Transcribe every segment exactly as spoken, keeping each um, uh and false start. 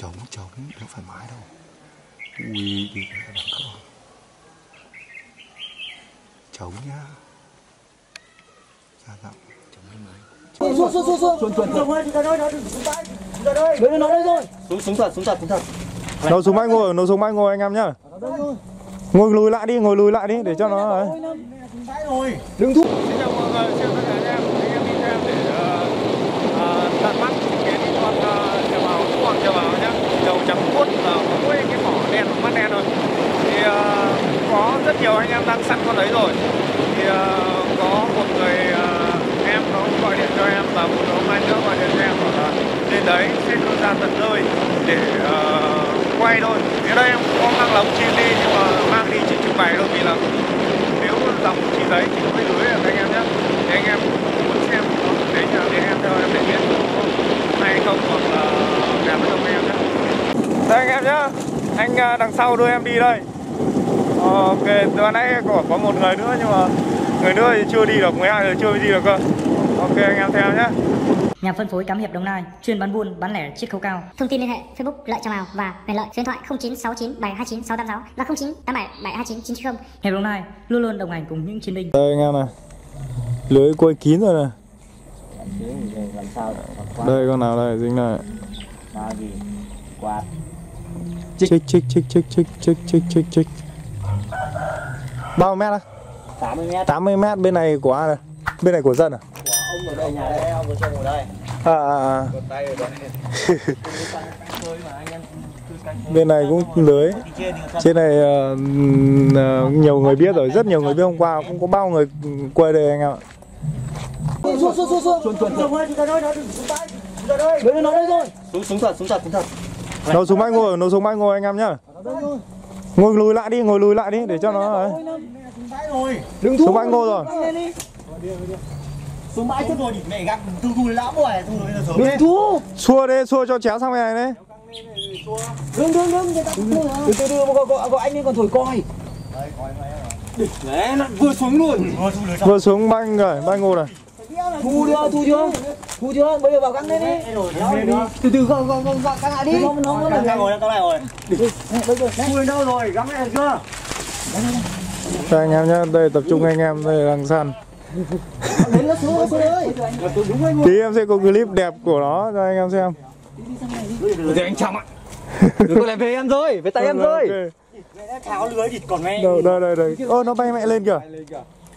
Trống trống đâu phải mái đâu. Ui đi mẹ bằng con. Trống nhá. Ra giọng trống lên mái. Xuống xuống xuống xuống xuống. Xuống xuống xuống. Chúng ta đây, chúng ta đây, chúng ta đây. Đấy nó đây rồi. Xuống xuống thật, xuống thật, xuống thật. Nấu xuống bãi ngồi, nấu xuống bãi ngồi anh em nhá. Ngồi lùi lại đi, ngồi lùi lại đi để cho nó. Đứng thúc. Xin chào mọi người, chào tất cả anh em. Anh em đi theo em để tận mắt chứng kiến con trà bào, con trà bào nhá. Đầu trắng vuốt và mũi cái mỏ đen, mắt đen rồi. Thì có rất nhiều anh em đang săn con đấy rồi. Thì có một người em nó gọi điện cho em và một ông anh nữa gọi điện cho em bảo là lên đấy xin con ra tận nơi để quay thôi. Thế đây em có mang lồng chim đi nhưng mà mang đi chỉ trưng bày thôi vì là nếu lồng chim đấy thì mới lưới được anh em nhé. Thì anh em muốn xem đấy là để em theo em để biết hay không hoặc là làm với anh em nhé. Đây anh em nhá, anh đằng sau đưa em đi đây. Ok, từ nãy có có một người nữa nhưng mà người nữa thì chưa đi được, mấy ai chưa đi được cơ. Ok anh em theo nhé. Nhà phân phối Cám Hiệp Đồng Nai, chuyên bán buôn, bán lẻ chiết khấu cao. Thông tin liên hệ Facebook Lợi Trà Bào và Về Lợi, số điện thoại không chín sáu chín bảy hai chín sáu tám sáu và không chín tám bảy bảy hai chín chín chín không. Hiệp Đồng Nai luôn luôn đồng hành cùng những chiến binh. Đây anh em này, lưới quay kín rồi này. Đây con nào đây, dính này. Chích chích chích chích chích chích chích chích chích chích. Bao mét á? tám mươi mét. tám mươi mét bên này của ai này? Bên này của dân à? Ở đây, nhà đây, ông ở ở đây. À, à. Tay ở đây. Bên này cũng lưới. Trên này uh, uh, nhiều người biết rồi, rất nhiều người biết hôm qua cũng có bao người quay đây anh em ạ. Xuống xuống xuống xuống. Xuống xuống xuống thật, xuống thật, xuống thật. Nấu xuống bãi ngồi, nấu xuống bãi ngồi anh em nhá. Ngồi lùi lại đi, ngồi lùi lại đi để cho nó. Đứng xuống bãi ngồi rồi. Xuống bãi rồi thì mẹ găng thu thu lão rồi, thu rồi bây giờ sớm. Thu. Xua đi, xua cho chéo sang bên này đấy. Đừng đừng đừng người ta đưa đưa gọi anh đi còn thổi coi. Đấy coi mẹ rồi. Vừa xuống rồi. Vừa xuống banh rồi, banh ngô rồi. Thu chưa, thu chưa? Thu chưa? Bây giờ vào găng lên đi. Từ từ không không không các hạ đi. Nó nó nó ngồi tao này rồi. Thu lên đâu rồi? Găng lên chưa? Đây anh em nhá, đây tập trung anh em đây đang săn. Tí em sẽ có clip đẹp của nó cho anh em xem. Rồi anh Trọng ạ. Đừng có lại về em rồi, về tay em rồi. Tháo lưới thịt còn mẹ. Đây đây đây. Ơ nó bay mẹ lên kìa.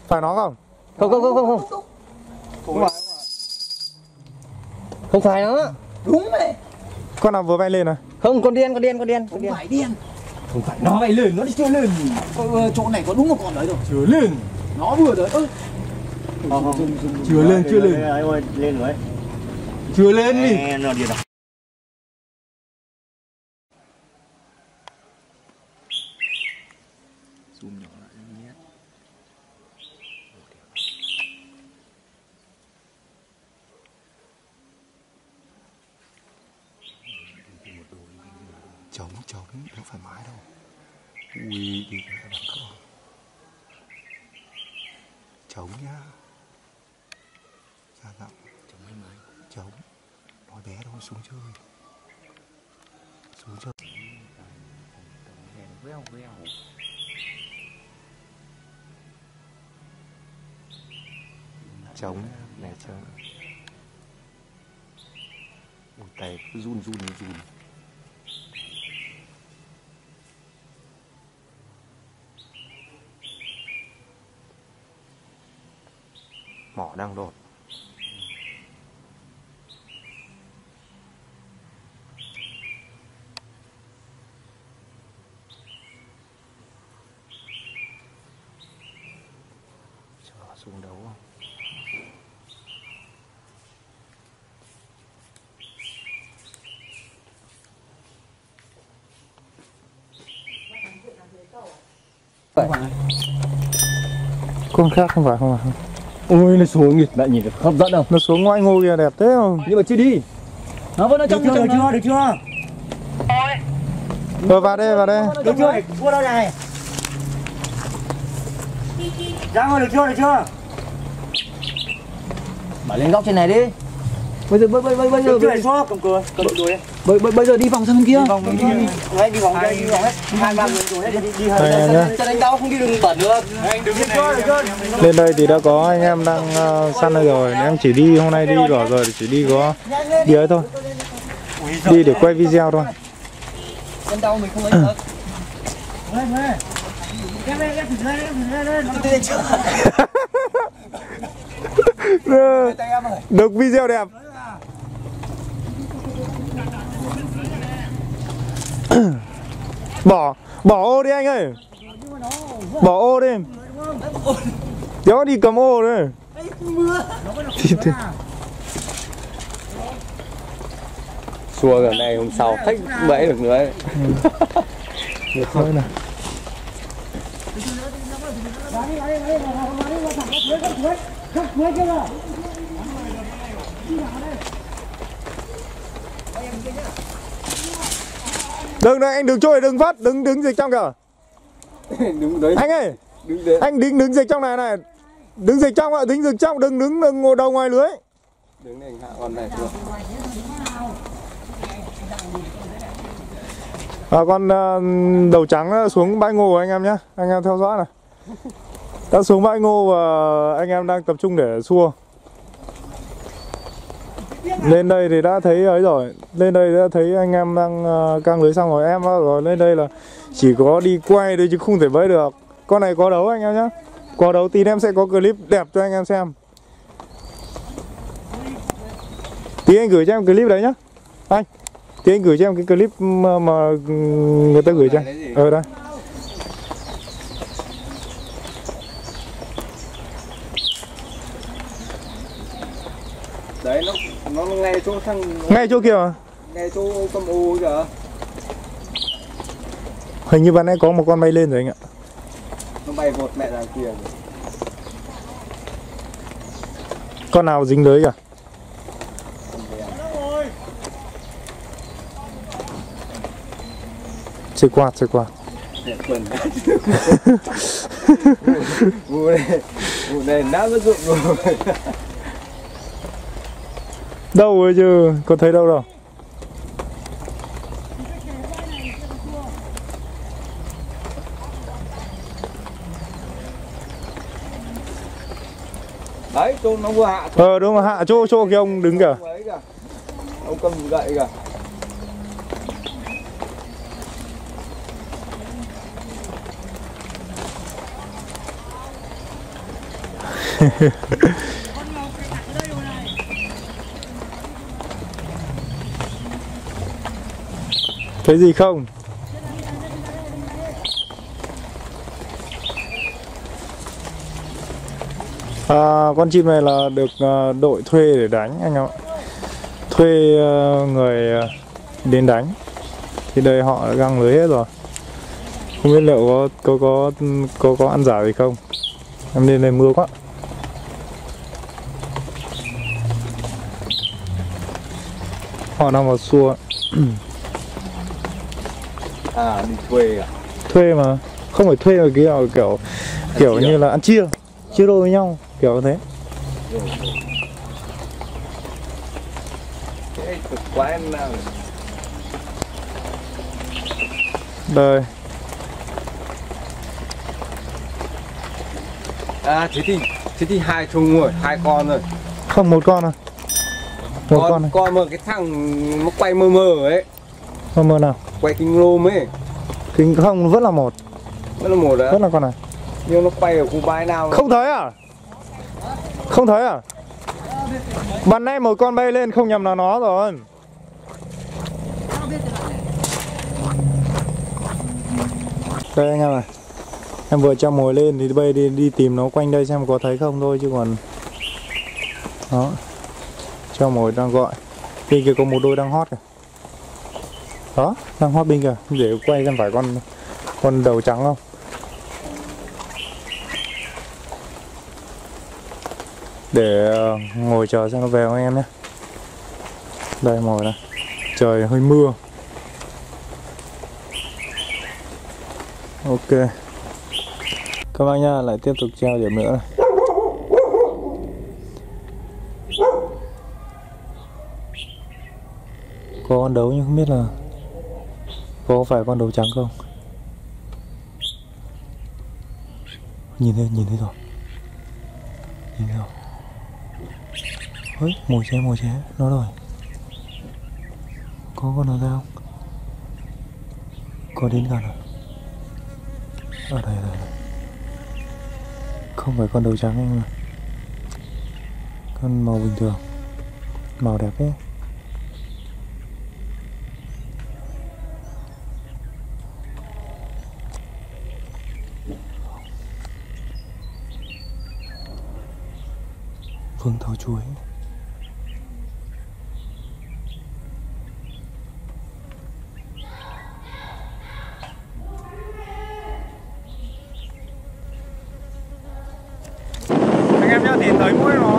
Phải nó không? Không không không không không. Không phải. Không phải nó. Đúng đấy. Con nào vừa bay lên rồi? Không, con điên, con điên, con điên, con điên. Không phải điên. Không phải nó bay lên, nó đi chơi lên. Chỗ này có đúng một con đấy rồi. Chưa lên. Nó vừa rồi. Không, không, không, không. Chưa lên, chưa lên. Ơi, lên rồi. Chưa lên đi. Zoom nhỏ lại nhé. Trống trống đâu phải mái đâu. Ui đi mẹ bằng con. Trống nhá. Ra giọng trống lên mái. Trống. Nói bé đâu xuống chơi. Xuống chơi. Vèo vèo. Trống nè trống. Ôi tay cứ run run run. Mỏ đang đột. Xuống đấu không? Con khác không phải không phải. Ôi nó xuống nghịch lại nhìn hấp dẫn không? Nó xuống ngoại ngô kìa đẹp thế không? Nhưng mà chưa đi. Nó vẫn ở trong được chưa? Được chưa? Rồi vào đây vào đây. Được chưa? Cua đâu này? Ra ngồi được chưa, được chưa? Bảo lên góc trên này đi. Bây giờ bây bây bây giờ bây giờ bây bây bây giờ đi vòng sang bên kia. Đi vòng kia. Đấy, đi vòng đây, đi vòng hết. Hai ba người rồi hết đi hết. Cho anh tao không đi đường bẩn nữa. Anh đứng lên. Lên đây thì đã có anh em đang săn đây rồi, em chỉ đi hôm nay đi bỏ rồi chỉ đi có đi ấy thôi. Đi để quay video thôi. Anh tao mình không lấy được. Được video đẹp. Bỏ bỏ ô đi anh ơi. Bỏ ô đi. Đó đi cầm ô đấy. Xua gần này hôm sau thách bẫy được nữa. Được thôi nào. Đừng này anh đừng trôi đừng vắt đứng đứng dịch trong kìa. Đúng đấy. Anh ơi đứng đấy. Anh đứng đứng dịch trong này này. Đứng dịch trong ạ, đứng dịch trong đừng đứng đừng ngồi đầu ngoài lưới. Đứng này hạ con này được. À, con uh, đầu trắng xuống bãi ngô anh em nhé, anh em theo dõi này. Đã xuống bãi ngô và anh em đang tập trung để xua. Lên đây thì đã thấy ấy rồi, lên đây đã thấy anh em đang uh, căng lưới xong rồi, em rồi lên đây là chỉ có đi quay thôi chứ không thể bẫy được. Con này có đấu anh em nhé, có đấu tí em sẽ có clip đẹp cho anh em xem. Tí anh gửi cho em clip đấy nhá, anh. Tí anh gửi cho em cái clip mà, mà người ta gửi cho em. Ờ đây. Đấy nó nó ngay chỗ thằng ngay chỗ kia mà. Ngay chỗ con ô kìa. Hình như bạn ấy có một con bay lên rồi anh ạ. Nó bay vột mẹ đằng kia rồi. Con nào dính lưới kìa. Chơi quạt, chơi quạt. Vụ này, vụ này nát rất dụng rồi. Đâu rồi chứ, có thấy đâu đâu. Đấy, chỗ nó vừa hạ. Ờ, đúng rồi, hạ chỗ, chỗ kia ông đứng kìa. Ông cầm gậy kìa. Thấy gì không? À, con chim này là được đội thuê để đánh anh em ạ. Thuê người đến đánh. Thì đây họ đã găng lưới hết rồi. Không biết liệu có có có có, có ăn giả gì không. Em lên đây mưa quá. Họ đang vào xua. À, đi thuê à? Thuê mà, không phải thuê mà cái kiểu kiểu, kiểu như là ăn chia, chia đôi với nhau, kiểu thế. Đây. À, thế thì, thế thì hai thùng rồi, hai con rồi. Không, một con rồi. Một con, con, này. Con mà cái thằng nó quay mơ mơ ấy. Mơ mơ nào? Quay kinh lôm ấy. Kinh không, nó vẫn là một. Vẫn là một đấy. Vẫn là con này. Nhưng nó quay ở khu bãi nào không thấy à? Không thấy à? Bạn nay một con bay lên không nhầm là nó rồi. Đây anh em này. Em vừa cho mồi lên thì bây đi, đi tìm nó quanh đây xem có thấy không thôi chứ còn. Đó. Cho mồi đang gọi. Bên kia có một đôi đang hót kìa. Đó, đang hót bên kìa. Để quay xem phải con con đầu trắng không. Để ngồi chờ xem nó về không anh em nhé. Đây mồi này. Trời hơi mưa. Ok. Các bạn nha, lại tiếp tục treo điểm nữa này. Có con đấu nhưng không biết là có phải con đấu trắng không. Nhìn thấy, nhìn thấy rồi. Nhìn thấy rồi. Ôi, mồi ché, mồi ché, nó rồi. Có con nào ra không? Có đến gần rồi. Ở đây, ở đây. Không phải con đầu trắng anh mà. Con màu bình thường. Màu đẹp ấy. Vương tháo chuối. Anh em nhớ thì tới mũi rồi.